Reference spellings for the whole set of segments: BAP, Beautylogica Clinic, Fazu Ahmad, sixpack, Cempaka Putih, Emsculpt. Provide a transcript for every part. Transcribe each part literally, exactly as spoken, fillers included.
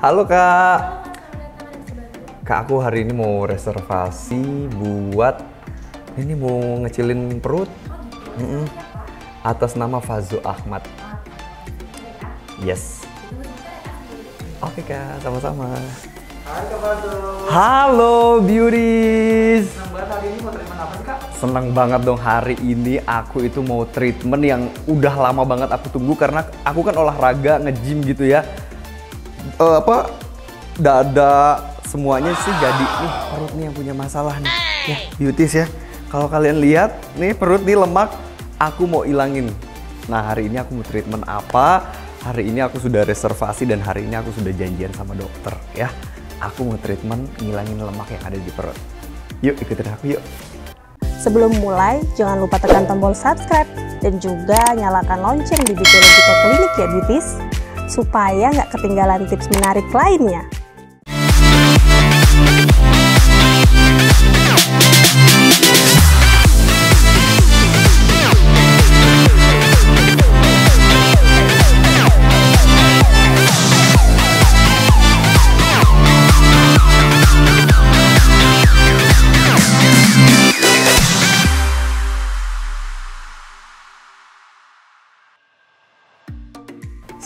Halo Kak. Kak, aku hari ini mau reservasi buat ini mau ngecilin perut. Oh, gitu. Mm-mm. Atas nama Fazu Ahmad. Yes. Oke Kak, sama-sama. Halo Kak Fazu. Halo beauties. Senang banget hari ini mau treatment apa sih Kak? Senang banget dong, hari ini aku itu mau treatment yang udah lama banget aku tunggu karena aku kan olahraga, nge-gym gitu ya. Uh, apa dada semuanya sih jadi nih perut nih yang punya masalah nih ya beauties ya. Kalau kalian lihat nih perut nih lemak aku mau ilangin. Nah hari ini aku mau treatment apa? Hari ini aku sudah reservasi dan hari ini aku sudah janjian sama dokter ya. Aku mau treatment ngilangin lemak yang ada di perut. Yuk ikutin aku yuk. Sebelum mulai jangan lupa tekan tombol subscribe dan juga nyalakan lonceng di Beautylogica Clinic ya beauties, supaya nggak ketinggalan tips menarik lainnya.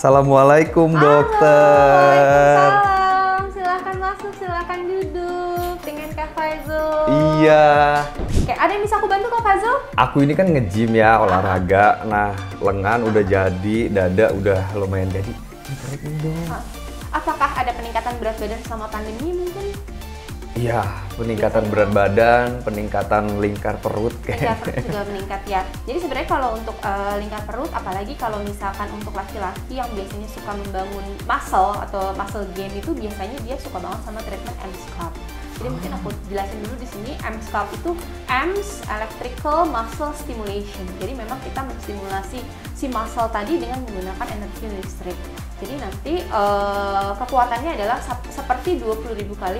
Assalamualaikum dokter. Waalaikumsalam. Silahkan masuk, silahkan duduk dengan Kak Fazu. Iya. Oke, ada yang bisa aku bantu Kak Fazu? Aku ini kan nge-gym ya, olahraga. Nah, lengan udah jadi, dada udah lumayan jadi. Apakah ada peningkatan berat badan selama pandemi mungkin? Iya, peningkatan berat badan, peningkatan lingkar perut. Lingkar perut juga meningkat ya. Jadi sebenarnya kalau untuk uh, lingkar perut, apalagi kalau misalkan untuk laki-laki yang biasanya suka membangun muscle atau muscle gain itu biasanya dia suka banget sama treatment Emsculpt. Jadi mungkin aku jelasin dulu di sini, Emsculpt itu Ems Electrical Muscle Stimulation. Jadi memang kita menstimulasi si muscle tadi dengan menggunakan energi listrik. Jadi nanti uh, kekuatannya adalah seperti dua puluh ribu kali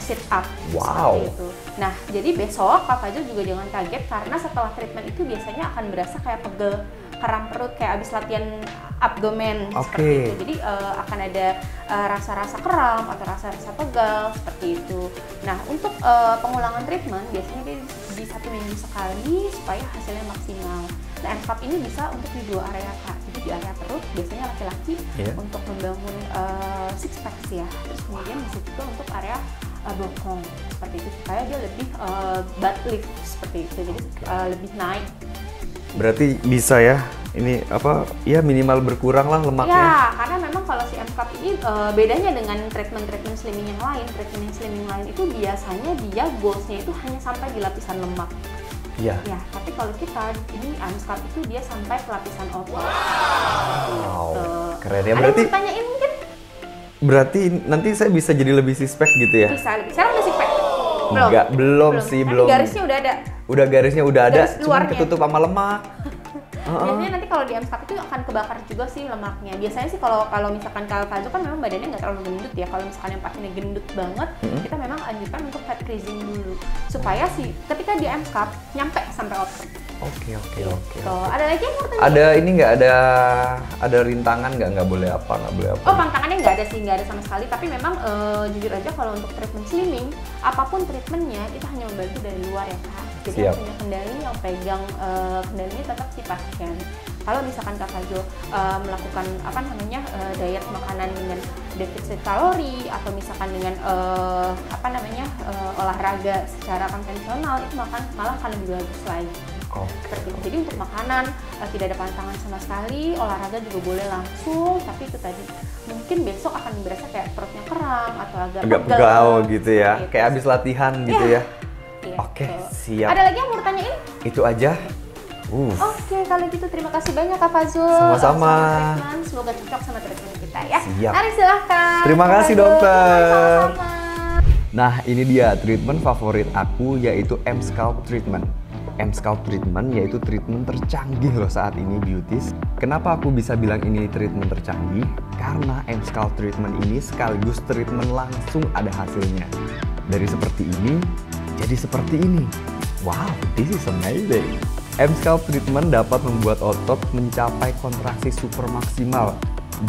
sit up. Wow. Seperti itu. Nah, jadi besok Kak Fazu juga jangan kaget karena setelah treatment itu biasanya akan berasa kayak pegel, kram perut kayak abis latihan abdomen. Okay. Seperti itu. Jadi uh, akan ada rasa-rasa uh, kram atau rasa-rasa pegal seperti itu. Nah, untuk uh, pengulangan treatment biasanya di, di satu minggu sekali supaya hasilnya maksimal. Nah, Emsculpt ini bisa untuk di dua area Kak. Jadi di area perut biasanya laki-laki yeah. untuk membangun uh, six pack ya. Terus kemudian bisa juga untuk area Uh, bokong seperti itu supaya dia lebih uh, butt lift seperti itu, jadi uh, lebih naik. Berarti bisa ya ini apa ya minimal berkurang lah lemaknya. Ya karena memang kalau si Emsculpt ini uh, bedanya dengan treatment-treatment slimming yang lain, treatment yang slimming lain itu biasanya dia goalsnya itu hanya sampai di lapisan lemak. Iya. Ya, tapi kalau kita ini Emsculpt itu dia sampai ke lapisan otot. Wow. Uh, Keren ya berarti. Berarti nanti saya bisa jadi lebih six pack gitu ya? Bisa lebih. Sekarang udah six pack? Belum. Enggak, belum, belum sih, nanti belum. Garisnya udah ada. Udah garisnya udah ada, garis cuman ketutup sama lemak. Biasanya nanti kalau di Emsculpt itu akan kebakar juga sih lemaknya. Biasanya sih kalau kalau misalkan Kak Fazu kan memang badannya nggak terlalu gendut ya. Kalau misalkan yang pasiennya gendut banget, mm-hmm. kita memang anjurkan untuk fat freezing dulu supaya sih ketika di Emsculpt nyampe sampai otot. Oke oke oke. Ada lagi yang mau tanya? Ada ini nggak ada ada rintangan nggak nggak boleh apa nggak boleh apa? Oh pantangannya nggak ada sih, nggak ada sama sekali. Tapi memang uh, jujur aja kalau untuk treatment slimming, apapun treatmentnya kita hanya membantu dari luar ya Kak. Jadi yang punya kendali, yang pegang uh, kendalinya tetap si pasien. Kalau misalkan Kak Fazu uh, melakukan apa namanya uh, diet makanan dengan defisit kalori atau misalkan dengan uh, apa namanya uh, olahraga secara konvensional itu makan malah akan lebih bagus lagi. Oh. Seperti itu. Jadi untuk makanan uh, tidak ada pantangan sama sekali, olahraga juga boleh langsung, tapi itu tadi mungkin besok akan berasa kayak perutnya kram atau agak, agak pegal gitu ya, gitu. Kayak abis latihan gitu ya. ya. Oke, siap. Ada lagi yang mau tanyain? Itu aja. Uh. Oke, kalau gitu terima kasih banyak Kak Fazu. Sama-sama. Semoga cocok sama treatment kita ya. Siap. Mari silahkan. Terima kasih dokter. Sama-sama. Nah, ini dia treatment favorit aku yaitu Emsculpt treatment. Emsculpt treatment yaitu treatment tercanggih loh saat ini beauties. Kenapa aku bisa bilang ini treatment tercanggih? Karena Emsculpt treatment ini sekaligus treatment langsung ada hasilnya. Dari seperti ini jadi seperti ini. Wow, this is amazing. Emsculpt treatment dapat membuat otot mencapai kontraksi super maksimal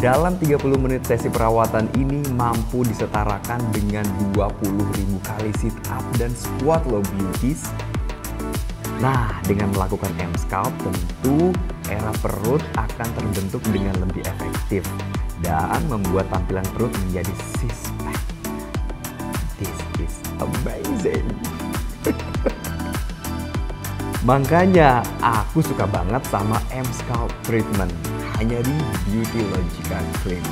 Dalam tiga puluh menit sesi perawatan ini mampu disetarakan dengan dua puluh ribu kali sit up dan squat low beauties. Nah, dengan melakukan Emsculpt tentu era perut akan terbentuk dengan lebih efektif dan membuat tampilan perut menjadi six pack. This is amazing. Makanya aku suka banget sama Emsculpt treatment. Hanya di Beautylogica Clinic.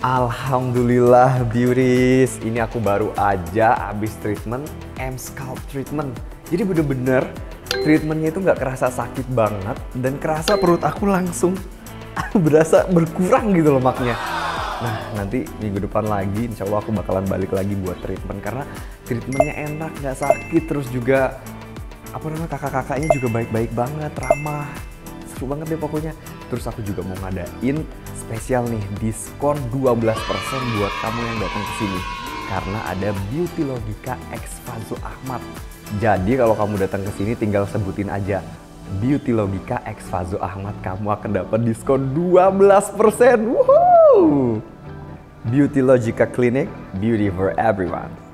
Alhamdulillah beauties, ini aku baru aja habis treatment Emsculpt treatment. Jadi bener-bener treatmentnya itu nggak kerasa sakit banget dan kerasa perut aku langsung berasa berkurang gitu lemaknya. Nah, nanti minggu depan lagi insya Allah aku bakalan balik lagi buat treatment karena treatmentnya enak, nggak sakit, terus juga apa namanya kakak-kakaknya juga baik-baik banget, ramah, seru banget deh pokoknya. Terus aku juga mau ngadain spesial nih diskon dua belas persen buat kamu yang datang ke sini karena ada Beautylogica X Fazu Ahmad. Jadi kalau kamu datang ke sini tinggal sebutin aja Beautylogica X Fazu Ahmad, kamu akan dapat diskon dua belas persen. Woohoo! Beautylogica Clinic, beauty for everyone.